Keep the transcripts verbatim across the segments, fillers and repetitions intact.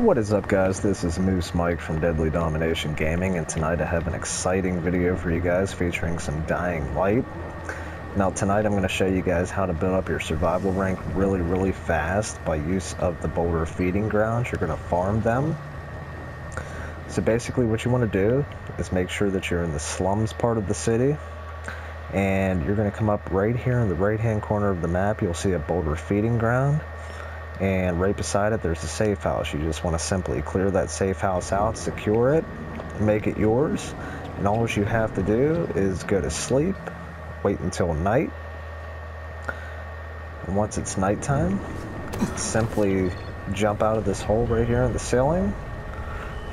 What is up, guys? This is Moose Mike from Deadly Domination Gaming, and tonight I have an exciting video for you guys featuring some Dying Light. Now tonight I'm going to show you guys how to build up your survival rank really really fast by use of the Boulder Feeding Grounds. You're going to farm them. So basically what you want to do is make sure that you're in the slums part of the city, and you're going to come up right here in the right hand corner of the map. You'll see a Boulder Feeding Ground, and right beside it there's a safe house. You just want to simply clear that safe house out, secure it, make it yours, and all you have to do is go to sleep, wait until night, and once it's nighttime, simply jump out of this hole right here in the ceiling,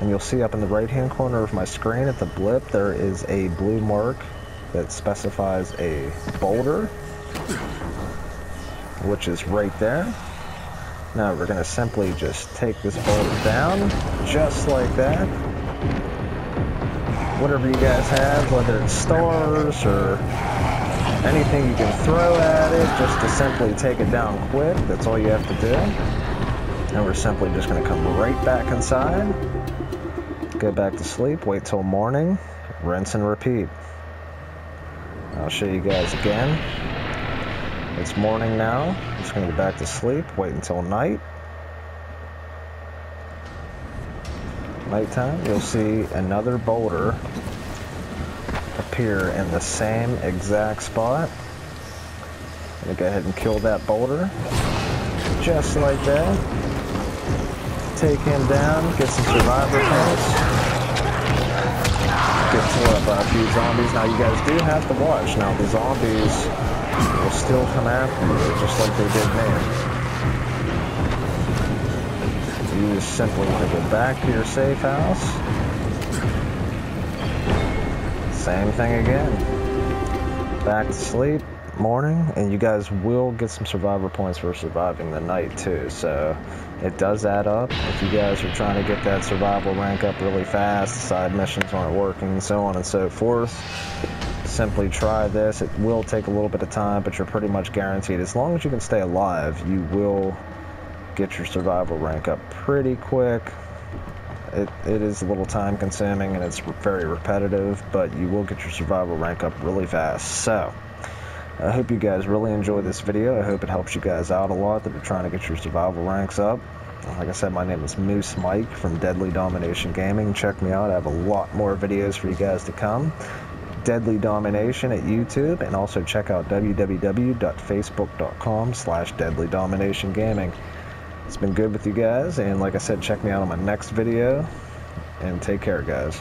and you'll see up in the right hand corner of my screen at the blip there is a blue mark that specifies a boulder, which is right there. Now we're going to simply just take this boulder down, just like that. Whatever you guys have, whether it's stars or anything you can throw at it, just to simply take it down quick. That's all you have to do. And we're simply just going to come right back inside, go back to sleep, wait till morning, rinse and repeat. I'll show you guys again. It's morning now. I'm just gonna go back to sleep, wait until night. Nighttime, you'll see another boulder appear in the same exact spot. I'm gonna go ahead and kill that boulder. Just like that. Take him down, get some survivor points. Get to a few zombies. Now you guys do have to watch. Now the zombies will still come after you, just like they did now. You just simply want to go back to your safe house. Same thing again. Back to sleep, morning, and you guys will get some survivor points for surviving the night too, so it does add up. If you guys are trying to get that survival rank up really fast, side missions aren't working, so on and so forth, simply try this. It will take a little bit of time, but you're pretty much guaranteed, as long as you can stay alive, you will get your survival rank up pretty quick. It, it is a little time consuming and it's very repetitive, but you will get your survival rank up really fast. So I hope you guys really enjoyed this video. I hope it helps you guys out a lot that are trying to get your survival ranks up. Like I said, my name is Moose Mike from Deadly Domination Gaming. Check me out. I have a lot more videos for you guys to come. Deadly Domination at YouTube, and also check out www.facebook.com slash Deadly Domination Gaming. It's been good with you guys, and like I said, check me out on my next video, and take care, guys.